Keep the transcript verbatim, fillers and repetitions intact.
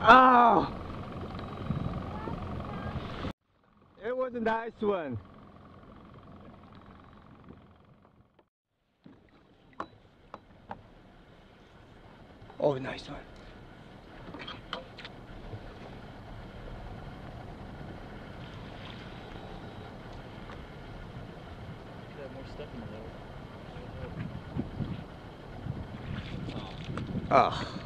Oh! It was a nice one. Oh, nice one. More stuff in the middle. Oh.